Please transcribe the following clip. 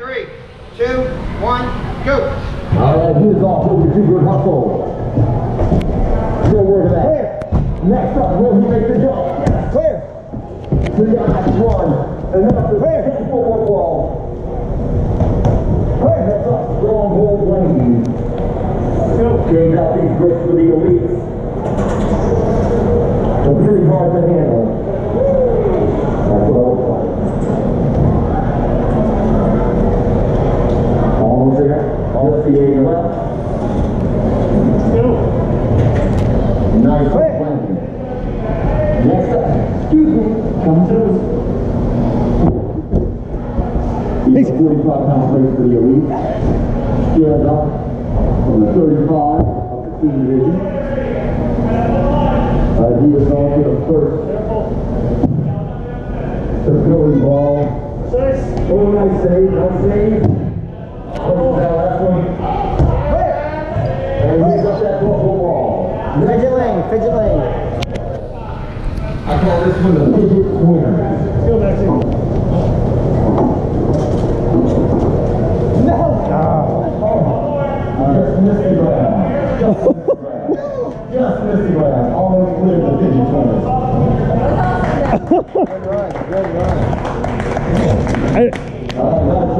3, 2, 1, go. All right, here's off with the secret hustle. Still working that. Clear. Next up, will he make the jump? Yes. Clear. 3 on 1. Enough to clear. Football ball. Clear. Next up, stronghold lane. James out these bricks for the elites. They're pretty hard to handle. He's a 45-pound race for the elite. Scaled up from the 35 of the team division. He was going to the first. The goalie ball. Oh, nice save, nice save. Versus that last one. And he's up that purple ball. Fidget lane, fidget lane. I call this one the fidget winner. Still that too. Just missed the ground. Almost cleared the fidget corners. Good run. Good run.